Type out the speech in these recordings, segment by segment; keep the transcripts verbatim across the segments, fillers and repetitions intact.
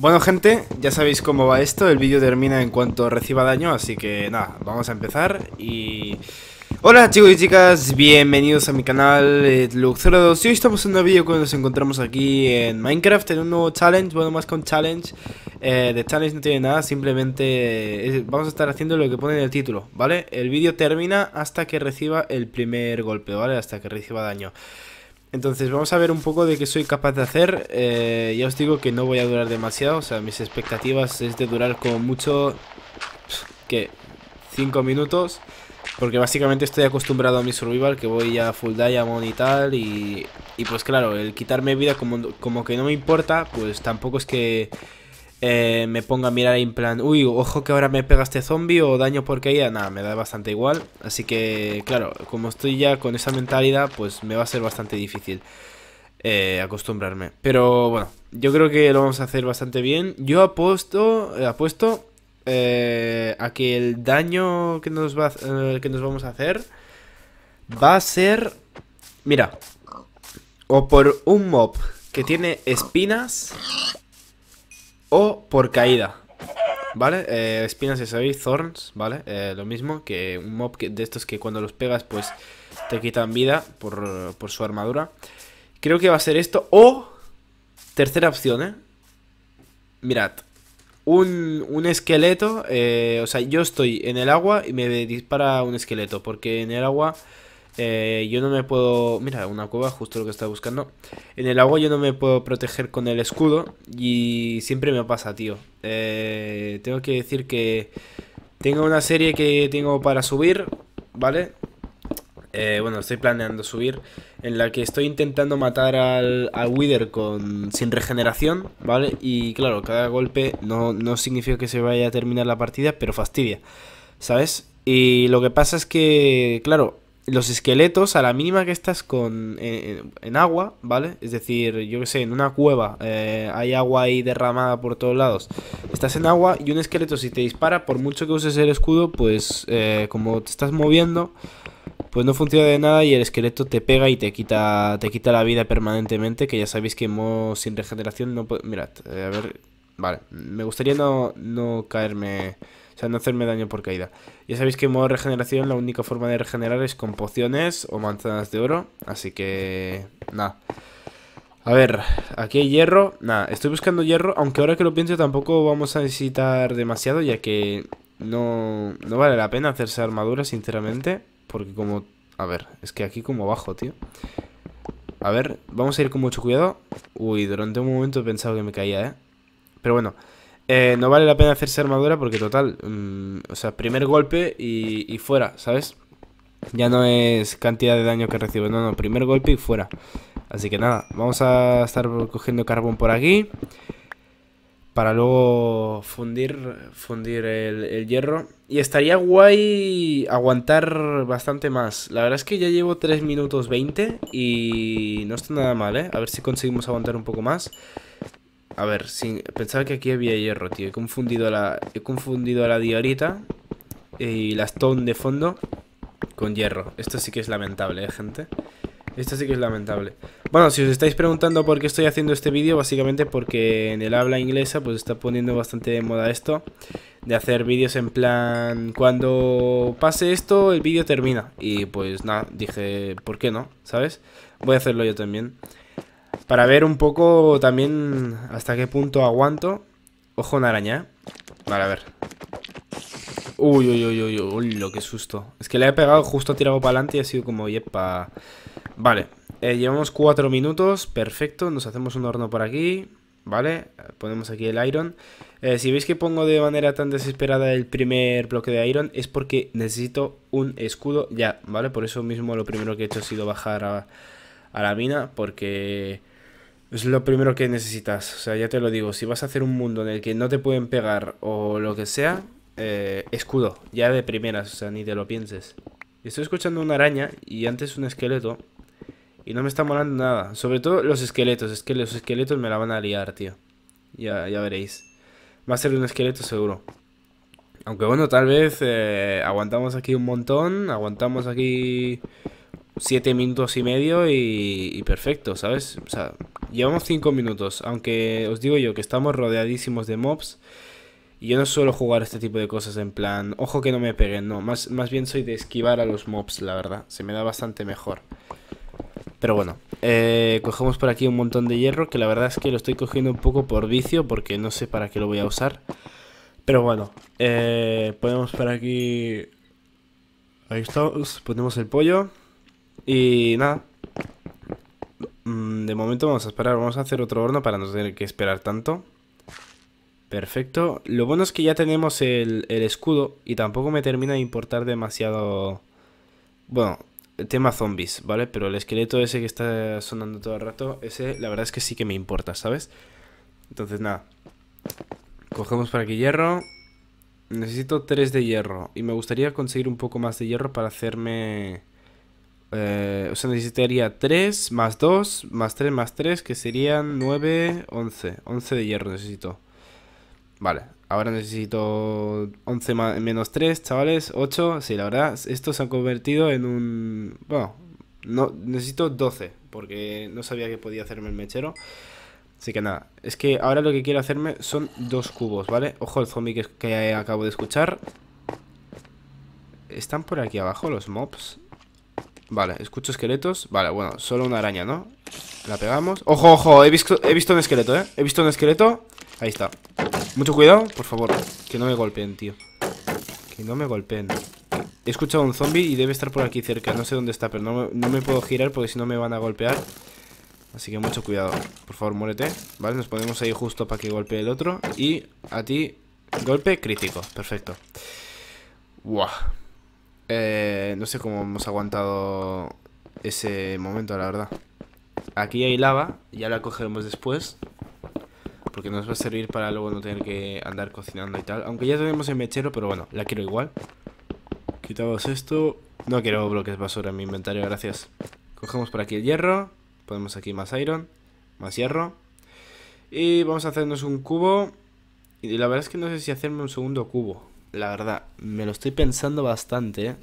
Bueno, gente, ya sabéis cómo va esto. El vídeo termina en cuanto reciba daño, así que nada, vamos a empezar. Y... hola chicos y chicas, bienvenidos a mi canal Luxero dos. Y hoy estamos en un nuevo vídeo cuando nos encontramos aquí en Minecraft, en un nuevo challenge, bueno, más con challenge. Eh, de challenge no tiene nada, simplemente es, vamos a estar haciendo lo que pone en el título, ¿vale? El vídeo termina hasta que reciba el primer golpe, ¿vale? Hasta que reciba daño. Entonces vamos a ver un poco de qué soy capaz de hacer. eh, Ya os digo que no voy a durar demasiado. O sea, mis expectativas es de durar como mucho... ¿qué? cinco minutos. Porque básicamente estoy acostumbrado a mi survival, que voy a full diamond y tal. Y, y pues claro, el quitarme vida como, como que no me importa. Pues tampoco es que eh, me ponga a mirar en plan, uy, ojo que ahora me pega este zombie o daño por caída. Nada, me da bastante igual. Así que claro, como estoy ya con esa mentalidad, pues me va a ser bastante difícil eh, acostumbrarme. Pero bueno, yo creo que lo vamos a hacer bastante bien. Yo apuesto, eh, apuesto Eh, a que el daño que nos, va, eh, que nos vamos a hacer va a ser, mira, o por un mob que tiene espinas o por caída, ¿vale? Eh, espinas, ya sabéis, thorns, ¿vale? Eh, lo mismo que un mob que, de estos que cuando los pegas pues te quitan vida por, por su armadura. Creo que va a ser esto o, tercera opción, ¿eh? Mirad. Un, un esqueleto, eh, o sea, yo estoy en el agua y me dispara un esqueleto. Porque en el agua eh, yo no me puedo... mira, una cueva, justo lo que estaba buscando. En el agua yo no me puedo proteger con el escudo y siempre me pasa, tío. eh, Tengo que decir que tengo una serie que tengo para subir, ¿vale? Eh, bueno, estoy planeando subir, en la que estoy intentando matar al, al Wither con, sin regeneración, ¿vale? Y claro, cada golpe no, no significa que se vaya a terminar la partida, pero fastidia, ¿sabes? Y lo que pasa es que, claro, los esqueletos, a la mínima que estás con eh, en agua, ¿vale? Es decir, yo que sé, en una cueva, eh, hay agua ahí derramada por todos lados, estás en agua y un esqueleto si te dispara, por mucho que uses el escudo, pues eh, como te estás moviendo... pues no funciona de nada y el esqueleto te pega y te quita te quita la vida permanentemente. Que ya sabéis que en modo sin regeneración no puedo... mirad, eh, a ver... vale, me gustaría no, no caerme... o sea, no hacerme daño por caída. Ya sabéis que en modo regeneración la única forma de regenerar es con pociones o manzanas de oro. Así que... nada. A ver, aquí hay hierro. Nada, estoy buscando hierro. Aunque ahora que lo pienso tampoco vamos a necesitar demasiado, ya que no, no vale la pena hacerse armadura, sinceramente. Porque como... a ver, es que aquí como bajo, tío. A ver, vamos a ir con mucho cuidado. Uy, durante un momento he pensado que me caía, ¿eh? Pero bueno, eh, no vale la pena hacerse armadura porque total... Mmm, o sea, primer golpe y, y fuera, ¿sabes? Ya no es cantidad de daño que recibo, no, no, primer golpe y fuera. Así que nada, vamos a estar cogiendo carbón por aquí para luego fundir fundir el, el hierro. Y estaría guay aguantar bastante más. La verdad es que ya llevo tres minutos veinte y no está nada mal, ¿eh? A ver si conseguimos aguantar un poco más. A ver, sin... pensaba que aquí había hierro, tío. He confundido la, he confundido la diorita y la stone de fondo con hierro. Esto sí que es lamentable, ¿eh, gente? Esto sí que es lamentable. Bueno, si os estáis preguntando por qué estoy haciendo este vídeo, básicamente porque en el habla inglesa pues está poniendo bastante de moda esto de hacer vídeos en plan, cuando pase esto el vídeo termina. Y pues nada, dije, ¿por qué no? ¿Sabes? Voy a hacerlo yo también, para ver un poco también hasta qué punto aguanto. Ojo una araña, ¿eh? Vale, a ver. Uy, uy, uy, uy, uy, lo que susto. Es que le he pegado justo, tirado para adelante y ha sido como, yepa. Vale, eh, llevamos cuatro minutos, perfecto, nos hacemos un horno por aquí, ¿vale? Ponemos aquí el iron. Eh, si veis que pongo de manera tan desesperada el primer bloque de iron es porque necesito un escudo ya, ¿vale? Por eso mismo lo primero que he hecho ha sido bajar a, a la mina, porque es lo primero que necesitas. O sea, ya te lo digo, si vas a hacer un mundo en el que no te pueden pegar o lo que sea, eh, escudo, ya de primeras, o sea, ni te lo pienses. Estoy escuchando una araña y antes un esqueleto. Y no me está molando nada. Sobre todo los esqueletos. Es que los esqueletos me la van a liar, tío. Ya, ya veréis. Va a ser un esqueleto seguro. Aunque bueno, tal vez eh, aguantamos aquí un montón. Aguantamos aquí siete minutos y medio y, y perfecto, ¿sabes? O sea, llevamos cinco minutos, aunque os digo yo que estamos rodeadísimos de mobs. Y yo no suelo jugar este tipo de cosas en plan, ojo que no me peguen, no, más, más bien soy de esquivar a los mobs, la verdad, se me da bastante mejor. Pero bueno, eh, cogemos por aquí un montón de hierro, que la verdad es que lo estoy cogiendo un poco por vicio, porque no sé para qué lo voy a usar. Pero bueno, eh, ponemos por aquí... Ahí estamos, ponemos el pollo. Y nada, de momento vamos a esperar, vamos a hacer otro horno para no tener que esperar tanto. Perfecto, lo bueno es que ya tenemos el, el escudo y tampoco me termina de importar demasiado, bueno, el tema zombies, ¿vale? Pero el esqueleto ese que está sonando todo el rato, ese la verdad es que sí que me importa, ¿sabes? Entonces nada, cogemos por aquí hierro, necesito tres de hierro y me gustaría conseguir un poco más de hierro para hacerme, eh, o sea, necesitaría tres más dos, más tres, más tres, que serían nueve, once, once de hierro necesito. Vale, ahora necesito once menos tres, chavales, ocho, sí, la verdad, esto se ha convertido en un... Bueno, no, necesito doce, porque no sabía que podía hacerme el mechero. Así que nada, es que ahora lo que quiero hacerme son dos cubos, ¿vale? Ojo al zombie que, que acabo de escuchar. ¿Están por aquí abajo los mobs? Vale, escucho esqueletos. Vale, bueno, solo una araña, ¿no? La pegamos. ¡Ojo, ojo! He visto, he visto un esqueleto, ¿eh? He visto un esqueleto. Ahí está. Mucho cuidado, por favor, que no me golpeen, tío. Que no me golpeen. He escuchado a un zombie y debe estar por aquí cerca. No sé dónde está, pero no, no me puedo girar porque si no me van a golpear. Así que mucho cuidado. Por favor, muérete. Vale, nos ponemos ahí justo para que golpee el otro. Y a ti, golpe crítico. Perfecto. Buah. Eh, no sé cómo hemos aguantado ese momento, la verdad. Aquí hay lava, ya la cogeremos después, porque nos va a servir para luego no tener que andar cocinando y tal. Aunque ya tenemos el mechero, pero bueno, la quiero igual. Quitamos esto. No quiero bloques basura en mi inventario, gracias. Cogemos por aquí el hierro. Ponemos aquí más iron, más hierro. Y vamos a hacernos un cubo. Y la verdad es que no sé si hacerme un segundo cubo. La verdad, me lo estoy pensando bastante, ¿eh?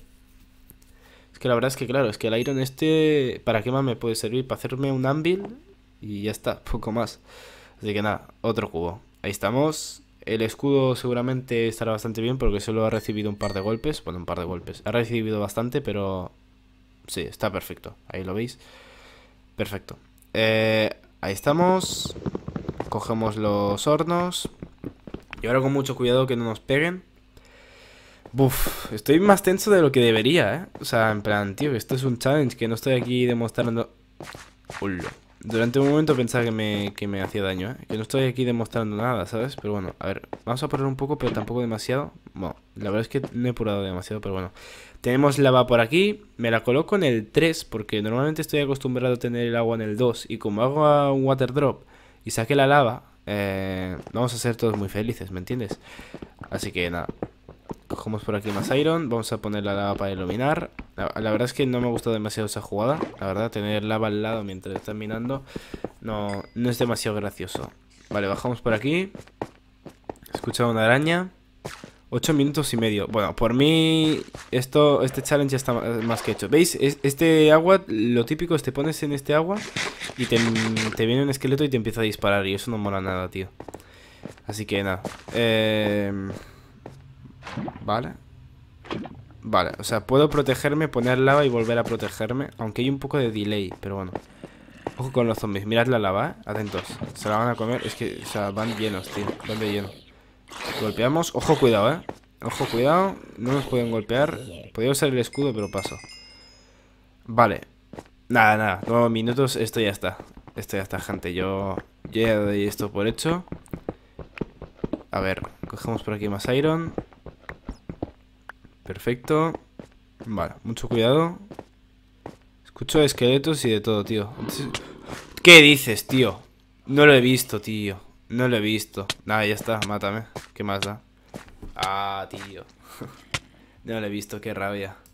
Es que la verdad es que claro, es que el iron este... ¿Para qué más me puede servir? Para hacerme un anvil y ya está, poco más. Así que nada, otro cubo. Ahí estamos. El escudo seguramente estará bastante bien porque solo ha recibido un par de golpes. Bueno, un par de golpes. Ha recibido bastante, pero... Sí, está perfecto. Ahí lo veis. Perfecto. Eh, ahí estamos. Cogemos los hornos. Y ahora con mucho cuidado que no nos peguen. Buf, estoy más tenso de lo que debería, ¿eh? O sea, en plan, tío, esto es un challenge que no estoy aquí demostrando... Ulo. Durante un momento pensaba que me, que me hacía daño, ¿eh? Que no estoy aquí demostrando nada, ¿sabes? Pero bueno, a ver, vamos a poner un poco, pero tampoco demasiado. Bueno, la verdad es que no he apurado demasiado, pero bueno. Tenemos lava por aquí, me la coloco en el tres, porque normalmente estoy acostumbrado a tener el agua en el dos. Y como hago un water drop y saqué la lava, eh, vamos a ser todos muy felices, ¿me entiendes? Así que nada, cogemos por aquí más iron, vamos a poner la lava para iluminar. La, la verdad es que no me ha gustado demasiado esa jugada. La verdad, tener lava al lado mientras están minando no, no es demasiado gracioso. Vale, bajamos por aquí. He escuchado una araña. Ocho minutos y medio. Bueno, por mí esto, este challenge ya está más que hecho. ¿Veis? Es, este agua, lo típico es te pones en este agua y te, te viene un esqueleto y te empieza a disparar. Y eso no mola nada, tío. Así que nada. Eh... Vale. Vale, o sea, puedo protegerme, poner lava y volver a protegerme. Aunque hay un poco de delay, pero bueno. Ojo con los zombies, mirad la lava, ¿eh? Atentos, se la van a comer. Es que, o sea, van llenos, tío, van de lleno. Golpeamos, ojo, cuidado, ¿eh? Ojo, cuidado, no nos pueden golpear. Podría usar el escudo, pero paso. Vale. Nada, nada, nueve minutos, esto ya está. Esto ya está, gente, yo, yo ya doy esto por hecho. A ver, cogemos por aquí más iron. Perfecto. Vale, mucho cuidado. Escucho esqueletos y de todo, tío. ¿Qué dices, tío? No lo he visto, tío. No lo he visto. Nada, ya está, mátame. ¿Qué más da? Ah, tío. No lo he visto, qué rabia.